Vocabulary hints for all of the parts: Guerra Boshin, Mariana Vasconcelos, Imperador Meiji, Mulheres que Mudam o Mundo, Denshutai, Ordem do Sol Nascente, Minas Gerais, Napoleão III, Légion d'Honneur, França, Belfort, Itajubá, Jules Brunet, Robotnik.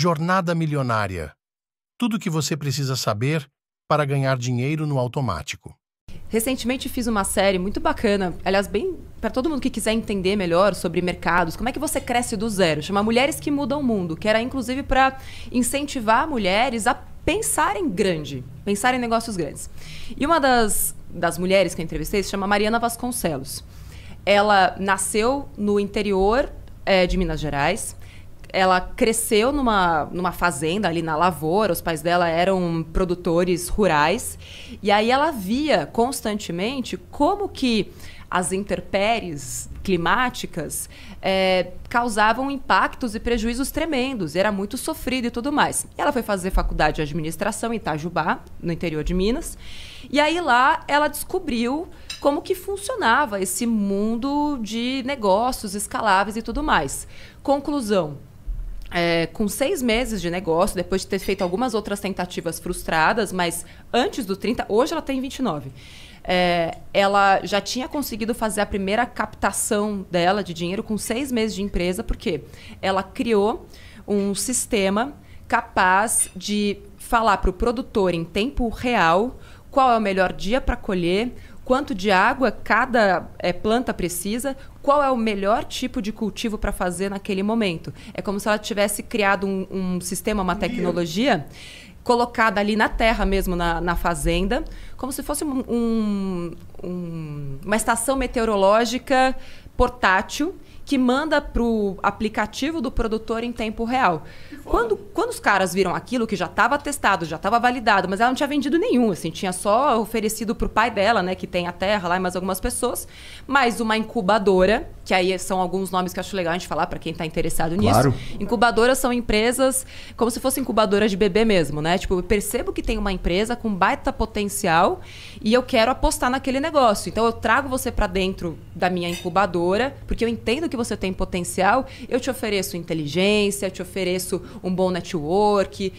Jornada Milionária. Tudo o que você precisa saber para ganhar dinheiro no automático. Recentemente fiz uma série muito bacana, aliás, bem para todo mundo que quiser entender melhor sobre mercados, como é que você cresce do zero, chama Mulheres que Mudam o Mundo, que era inclusive para incentivar mulheres a pensarem grande, pensar em negócios grandes. E uma das mulheres que eu entrevistei se chama Mariana Vasconcelos. Ela nasceu no interior de Minas Gerais. Ela cresceu numa fazenda ali na lavoura, os pais dela eram produtores rurais, e aí ela via constantemente como que as intempéries climáticas causavam impactos e prejuízos tremendos, era muito sofrido e tudo mais. Ela foi fazer faculdade de administração em Itajubá, no interior de Minas, e aí lá ela descobriu como que funcionava esse mundo de negócios escaláveis e tudo mais. Conclusão. Com 6 meses de negócio, depois de ter feito algumas outras tentativas frustradas, mas antes do 30, hoje ela tem 29, ela já tinha conseguido fazer a primeira captação dela de dinheiro com 6 meses de empresa, porque ela criou um sistema capaz de falar para o produtor em tempo real qual é o melhor dia para colher, quanto de água cada planta precisa, qual é o melhor tipo de cultivo para fazer naquele momento. É como se ela tivesse criado um sistema, uma tecnologia, colocada ali na terra mesmo, na fazenda, como se fosse uma estação meteorológica portátil que manda para o aplicativo do produtor em tempo real. Quando os caras viram aquilo, que já estava testado, já estava validado, mas ela não tinha vendido nenhum, assim, tinha só oferecido para o pai dela, né, que tem a terra lá e mais algumas pessoas, mais uma incubadora, que aí são alguns nomes que eu acho legal a gente falar para quem está interessado nisso. Claro. Incubadoras são empresas como se fossem incubadoras de bebê mesmo, né? Tipo, eu percebo que tem uma empresa com baita potencial e eu quero apostar naquele negócio. Então eu trago você para dentro da minha incubadora, porque eu entendo que você tem potencial, eu te ofereço inteligência, te ofereço um bom network,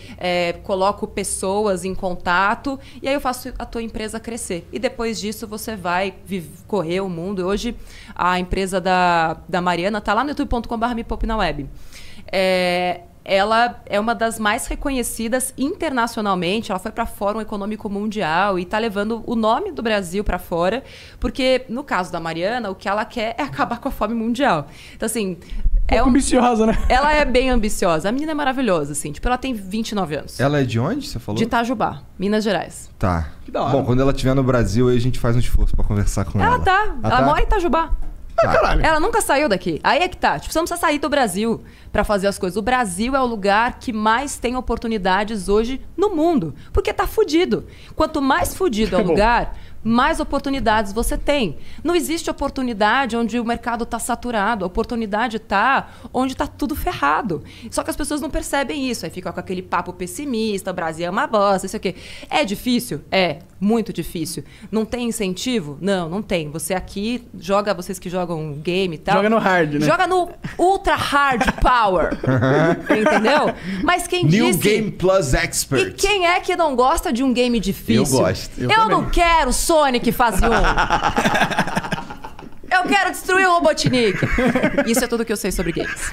coloco pessoas em contato e aí eu faço a tua empresa crescer. E depois disso você vai correr o mundo. Hoje a empresa da Mariana está lá no youtube.com.br na web. Ela é uma das mais reconhecidas internacionalmente, ela foi para o Fórum Econômico Mundial e está levando o nome do Brasil para fora, porque, no caso da Mariana, o que ela quer é acabar com a fome mundial. Então, assim... ambiciosa, né? Ela é bem ambiciosa. A menina é maravilhosa, assim. Tipo, ela tem 29 anos. Ela é de onde, você falou? De Itajubá, Minas Gerais. Tá. Que da hora. Bom, quando ela estiver no Brasil, aí a gente faz um esforço para conversar com ela. Ela mora em Itajubá. Caralho. Ela nunca saiu daqui. Aí é que tá. Tipo, você não precisa sair do Brasil pra fazer as coisas. O Brasil é o lugar que mais tem oportunidades hoje no mundo. Porque tá fudido. Quanto mais fudido é o lugar, mais oportunidades você tem. Não existe oportunidade onde o mercado tá saturado. A oportunidade tá onde tá tudo ferrado. Só que as pessoas não percebem isso. Aí fica com aquele papo pessimista, o Brasil é uma bosta, não sei o quê. É difícil? É. Muito difícil. Não tem incentivo? Não, não tem. Você aqui joga, vocês que jogam game e tal... Joga no hard, né? Joga no ultra hard power. Entendeu? Mas quem New disse... New Game Plus Expert. E quem é que não gosta de um game difícil? Eu gosto. Eu não quero Sonic Fase 1. Eu quero destruir o Robotnik. Isso é tudo que eu sei sobre games.